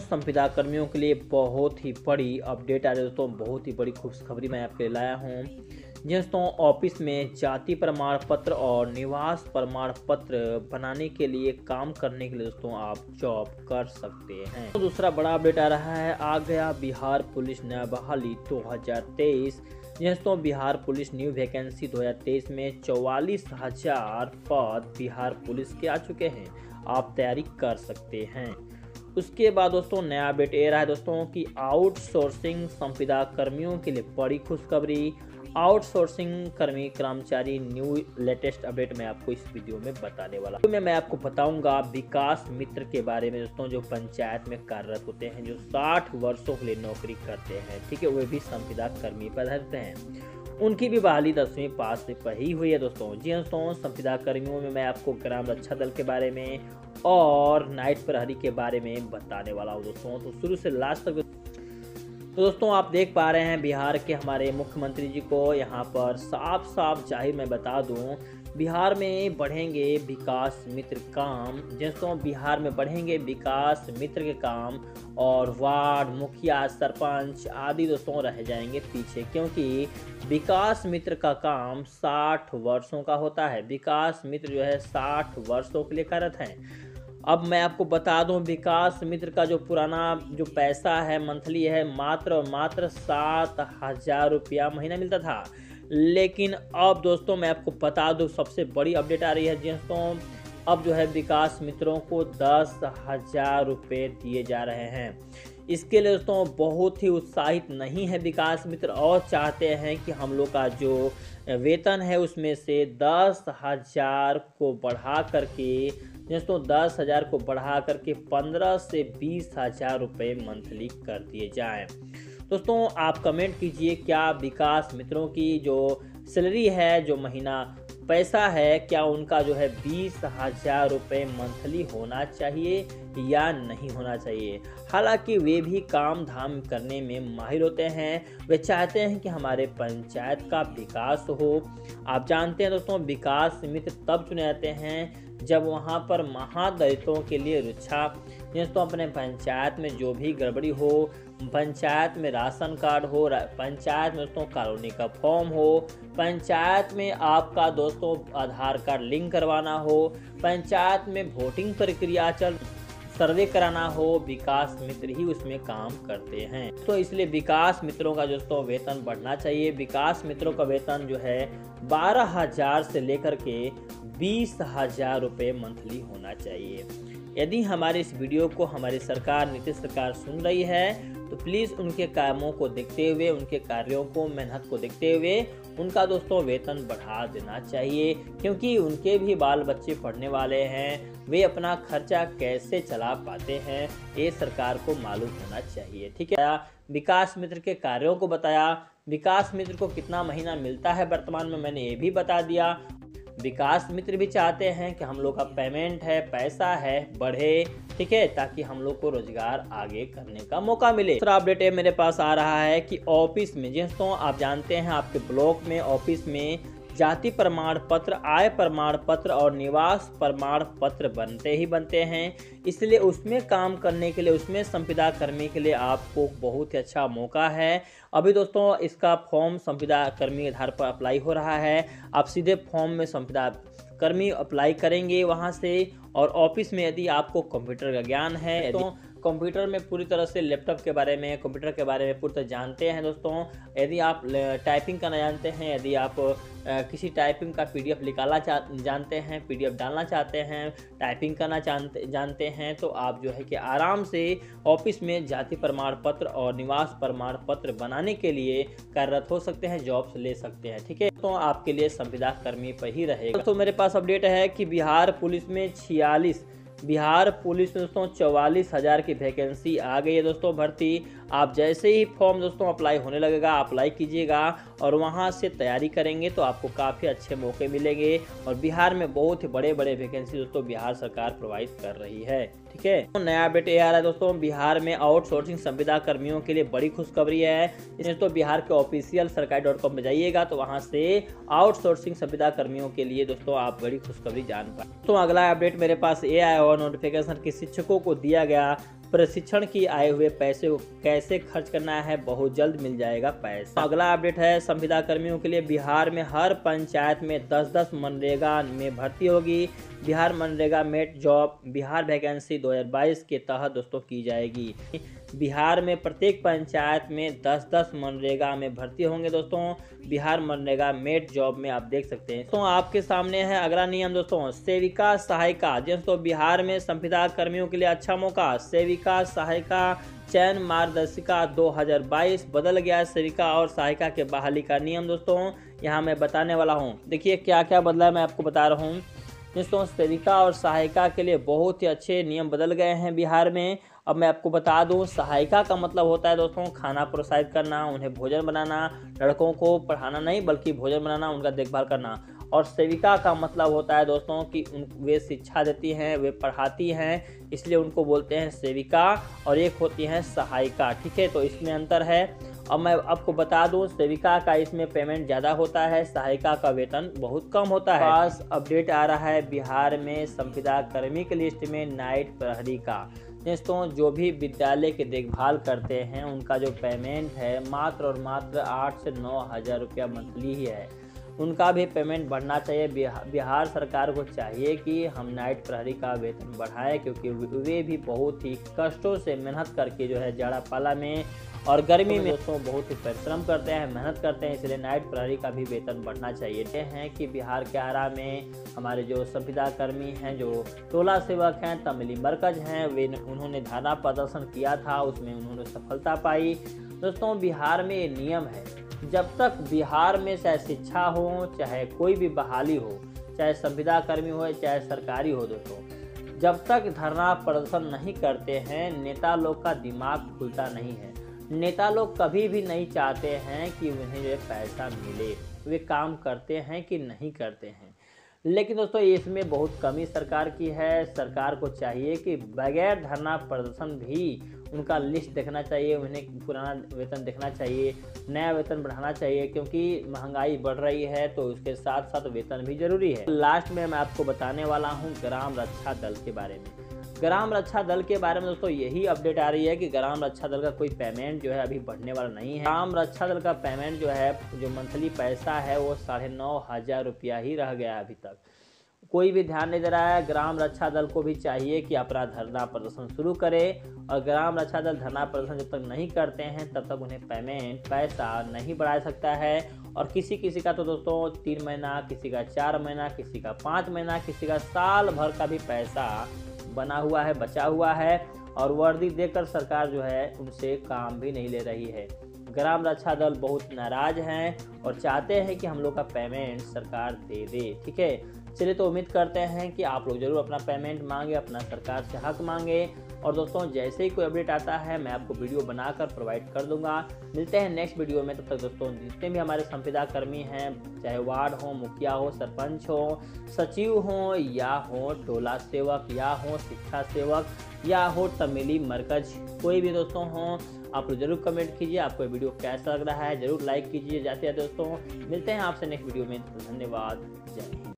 संविदा कर्मियों के लिए बहुत ही बड़ी अपडेट आ रही है दोस्तों, बहुत ही बड़ी खुशखबरी मैं आपके लिए लाया हूँ। जी दोस्तों, ऑफिस में जाति प्रमाण पत्र और निवास प्रमाण पत्र बनाने के लिए काम करने के लिए दोस्तों आप जॉब कर सकते हैं। तो दूसरा बड़ा अपडेट आ रहा है, आ गया बिहार पुलिस नया बहाली 2023। जी दोस्तों, बिहार पुलिस न्यू वैकेंसी 2023 में 44,000 पद बिहार पुलिस के आ चुके हैं, आप तैयारी कर सकते हैं। उसके बाद दोस्तों नया अपडेट ये रहा है दोस्तों कि आउटसोर्सिंग संविदा कर्मियों के लिए बड़ी खुशखबरी। आउटसोर्सिंग कर्मी कर्मचारी न्यू लेटेस्ट अपडेट मैं आपको इस वीडियो में बताने वाला हूँ। मैं आपको बताऊंगा विकास मित्र के बारे में दोस्तों, जो पंचायत में कार्यरत होते हैं, जो 60 वर्षों के लिए नौकरी करते हैं, ठीक है, वे भी संविदा कर्मी पर रहते हैं। उनकी भी बहाली 10वीं पास पर ही हुई है दोस्तों। जी दोस्तों, संविदा कर्मियों में मैं आपको ग्राम रक्षा दल के बारे में और नाइट प्रहरी के बारे में बताने वाला हूँ दोस्तों, तो शुरू से लास्ट तक। तो दोस्तों आप देख पा रहे हैं बिहार के हमारे मुख्यमंत्री जी को यहाँ पर साफ साफ जाहिर मैं बता दूँ, बिहार में बढ़ेंगे विकास मित्र काम। दोस्तों बिहार में बढ़ेंगे विकास मित्र के काम और वार्ड मुखिया सरपंच आदि दोस्तों रह जाएंगे पीछे, क्योंकि विकास मित्र का काम 60 वर्षों का होता है। विकास मित्र जो है 60 वर्षों के लिए कार्यरत हैं। अब मैं आपको बता दूं, विकास मित्र का जो पुराना जो पैसा है मंथली है, मात्र और मात्र 7,000 रुपया महीना मिलता था, लेकिन अब दोस्तों मैं आपको बता दूं सबसे बड़ी अपडेट आ रही है। जी दोस्तों, अब जो है विकास मित्रों को 10,000 रुपये दिए जा रहे हैं। इसके लिए दोस्तों बहुत ही उत्साहित नहीं है विकास मित्र और चाहते हैं कि हम लोग का जो वेतन है उसमें से 10,000 को बढ़ा करके दोस्तों 10,000 को बढ़ा करके 15 से 20,000 रुपये मंथली कर दिए जाएं। दोस्तों आप कमेंट कीजिए, क्या विकास मित्रों की जो सैलरी है, जो महीना पैसा है, क्या उनका जो है 20,000 रुपये मंथली होना चाहिए या नहीं होना चाहिए। हालांकि वे भी काम धाम करने में माहिर होते हैं, वे चाहते हैं कि हमारे पंचायत का विकास हो। आप जानते हैं दोस्तों, विकास मित्र तब चुने जाते हैं जब वहां पर महादलितों के लिए रुझा दोस्तों अपने पंचायत में जो भी गड़बड़ी हो, पंचायत में राशन कार्ड हो, पंचायत में दोस्तों कॉलोनी का फॉर्म हो, पंचायत में आपका दोस्तों आधार कार्ड लिंक करवाना हो, पंचायत में वोटिंग प्रक्रिया चल सर्वे कराना हो, विकास मित्र ही उसमें काम करते हैं। तो इसलिए विकास मित्रों का दोस्तों वेतन बढ़ना चाहिए। विकास मित्रों का वेतन जो है 12,000 से लेकर के 20,000 रुपये मंथली होना चाहिए। यदि हमारे इस वीडियो को हमारी सरकार नीतीश सरकार सुन रही है तो प्लीज़ उनके कामों को देखते हुए, उनके कार्यों को मेहनत को देखते हुए उनका दोस्तों वेतन बढ़ा देना चाहिए, क्योंकि उनके भी बाल बच्चे पढ़ने वाले हैं, वे अपना खर्चा कैसे चला पाते हैं ये सरकार को मालूम होना चाहिए, ठीक है। विकास मित्र के कार्यों को बताया, विकास मित्र को कितना महीना मिलता है वर्तमान में मैंने ये भी बता दिया। विकास मित्र भी चाहते हैं कि हम लोग का पेमेंट है, पैसा है, बढ़े, ठीक है, ताकि हम लोग को रोजगार आगे करने का मौका मिले। दूसरा अपडेट है मेरे पास आ रहा है कि ऑफिस में दोस्तों आप जानते हैं आपके ब्लॉक में ऑफिस में जाति प्रमाण पत्र, आय प्रमाण पत्र और निवास प्रमाण पत्र बनते ही बनते हैं, इसलिए उसमें काम करने के लिए, उसमें संविदा कर्मी के लिए आपको बहुत ही अच्छा मौका है। अभी दोस्तों इसका फॉर्म संविदा कर्मी के आधार पर अप्लाई हो रहा है, आप सीधे फॉर्म में संविदा कर्मी अप्लाई करेंगे वहां से। और ऑफिस में यदि आपको कंप्यूटर का ज्ञान है, तो कंप्यूटर में पूरी तरह से लैपटॉप के बारे में, कंप्यूटर के बारे में पूरी तरह जानते हैं दोस्तों, यदि आप टाइपिंग करना जानते हैं, यदि आप किसी टाइपिंग का पीडीएफ निकालना जानते हैं, पीडीएफ डालना चाहते हैं, टाइपिंग करना जानते हैं, तो आप जो है कि आराम से ऑफिस में जाति प्रमाण पत्र और निवास प्रमाण पत्र बनाने के लिए कार्यरत हो सकते हैं, जॉब्स ले सकते हैं, ठीक है। तो आपके लिए संविदा कर्मी पर ही रहेगा। तो मेरे पास अपडेट है कि बिहार पुलिस में 46 बिहार पुलिस में दोस्तों 44,000 की वैकेंसी आ गई है दोस्तों भर्ती। आप जैसे ही फॉर्म दोस्तों अप्लाई होने लगेगा, अप्लाई कीजिएगा और वहां से तैयारी करेंगे तो आपको काफ़ी अच्छे मौके मिलेंगे। और बिहार में बहुत ही बड़े बड़े वैकेंसी दोस्तों बिहार सरकार प्रोवाइड कर रही है, ठीक है। तो नया अपडेट ये आ रहा है दोस्तों, बिहार में आउटसोर्सिंग संविदा कर्मियों के लिए बड़ी खुशखबरी है। इसलिए तो बिहार के ऑफिशियल सरकारी.com पर जाइएगा तो वहाँ से आउटसोर्सिंग संविदा कर्मियों के लिए दोस्तों आप बड़ी खुशखबरी जान पाए। तो अगला अपडेट मेरे पास ये आया और नोटिफिकेशन के शिक्षकों को दिया गया प्रशिक्षण की आए हुए पैसे को कैसे खर्च करना है, बहुत जल्द मिल जाएगा पैसा। अगला अपडेट है संविदा कर्मियों के लिए। बिहार में हर पंचायत में 10-10 मनरेगा में भर्ती होगी। Bihar MNREGA mate job Bihar vacancy 2022 के तहत दोस्तों की जाएगी। बिहार में प्रत्येक पंचायत में 10-10 मनरेगा में भर्ती होंगे दोस्तों। बिहार मनरेगा मेट जॉब में आप देख सकते हैं। तो आपके सामने है अगला नियम दोस्तों, सेविका सहायिका। दोस्तों बिहार में संविदा कर्मियों के लिए अच्छा मौका। सेविका सहायिका चयन मार्गदर्शिका 2022 बदल गया है। सेविका और सहायिका के बहाली का नियम दोस्तों यहाँ मैं बताने वाला हूँ। देखिए क्या क्या बदला है, मैं आपको बता रहा हूँ दोस्तों। सेविका और सहायिका के लिए बहुत ही अच्छे नियम बदल गए हैं बिहार में। अब मैं आपको बता दूं, सहायिका का मतलब होता है दोस्तों खाना प्रोत्साहित करना, उन्हें भोजन बनाना, लड़कों को पढ़ाना नहीं बल्कि भोजन बनाना, उनका देखभाल करना। और सेविका का मतलब होता है दोस्तों कि वे शिक्षा देती हैं, वे पढ़ाती हैं, इसलिए उनको बोलते हैं सेविका। और एक होती हैं सहायिका, ठीक है, तो इसमें अंतर है। अब मैं आपको बता दूं, सेविका का इसमें पेमेंट ज़्यादा होता है, सहायिका का वेतन बहुत कम होता है। खास अपडेट आ रहा है बिहार में संविदा कर्मी की लिस्ट में नाइट प्रहरी का। दोस्तों जो भी विद्यालय के देखभाल करते हैं उनका जो पेमेंट है मात्र और मात्र 8 से 9 हज़ार रुपया मंथली ही है। उनका भी पेमेंट बढ़ना चाहिए। बिहार सरकार को चाहिए कि हम नाइट प्रहरी का वेतन बढ़ाएं, क्योंकि वे भी बहुत ही कष्टों से मेहनत करके जो है जाड़ा पाला में और गर्मी में दोस्तों बहुत ही परिश्रम करते हैं, मेहनत करते हैं, इसलिए नाइट प्रहरी का भी वेतन बढ़ना चाहिए। ये हैं कि बिहार के आरा में हमारे जो संविदा कर्मी हैं, जो टोला सेवक हैं, तमिली मरकज हैं, वे उन्होंने धरना प्रदर्शन किया था, उसमें उन्होंने सफलता पाई। दोस्तों बिहार में ये नियम है, जब तक बिहार में चाहे शिक्षा हो, चाहे कोई भी बहाली हो, चाहे संविदा कर्मी हो, चाहे सरकारी हो, दोस्तों जब तक धरना प्रदर्शन नहीं करते हैं, नेता लोग का दिमाग खुलता नहीं है। नेता लोग कभी भी नहीं चाहते हैं कि उन्हें ये पैसा मिले, वे काम करते हैं कि नहीं करते हैं। लेकिन दोस्तों इसमें बहुत कमी सरकार की है। सरकार को चाहिए कि बगैर धरना प्रदर्शन भी उनका लिस्ट देखना चाहिए, उन्हें पुराना वेतन देखना चाहिए, नया वेतन बढ़ाना चाहिए, क्योंकि महंगाई बढ़ रही है तो उसके साथ साथ वेतन भी जरूरी है। लास्ट में मैं आपको बताने वाला हूँ ग्राम रक्षा दल के बारे में। ग्राम रक्षा दल के बारे में दोस्तों यही अपडेट आ रही है कि ग्राम रक्षा दल का कोई पेमेंट जो है अभी बढ़ने वाला नहीं है। ग्राम रक्षा दल का पेमेंट जो है, जो मंथली पैसा है, वो 9,500 रुपया ही रह गया है अभी तक। कोई भी ध्यान नहीं दे रहा है। ग्राम रक्षा दल को भी चाहिए कि अपना धरना प्रदर्शन शुरू करे, और ग्राम रक्षा दल धरना प्रदर्शन जब तक नहीं करते हैं तब तक उन्हें पेमेंट पैसा नहीं बढ़ा सकता है। और किसी का तो दोस्तों 3 महीना, किसी का 4 महीना, किसी का 5 महीना, किसी का साल भर का भी पैसा बना हुआ है, बचा हुआ है, और वर्दी देकर सरकार जो है उनसे काम भी नहीं ले रही है। ग्राम रक्षा दल बहुत नाराज हैं और चाहते हैं कि हम लोग का पेमेंट सरकार दे दे, ठीक है। चलिए तो उम्मीद करते हैं कि आप लोग जरूर अपना पेमेंट मांगे, अपना सरकार से हक मांगे। और दोस्तों जैसे ही कोई अपडेट आता है मैं आपको वीडियो बनाकर प्रोवाइड कर दूंगा। मिलते हैं नेक्स्ट वीडियो में। तब तक दोस्तों जितने भी हमारे संविदा कर्मी हैं, चाहे वार्ड हो, मुखिया हो, सरपंच हो, सचिव हो, या हो टोला सेवक, या हो शिक्षा सेवक, या हो तमिली मरकज, कोई भी दोस्तों हो, आप लोग जरूर कमेंट कीजिए आपको वीडियो कैसा लग रहा है, जरूर लाइक कीजिए। जाते हैं दोस्तों, मिलते हैं आपसे नेक्स्ट वीडियो में। धन्यवाद, जय हिंद।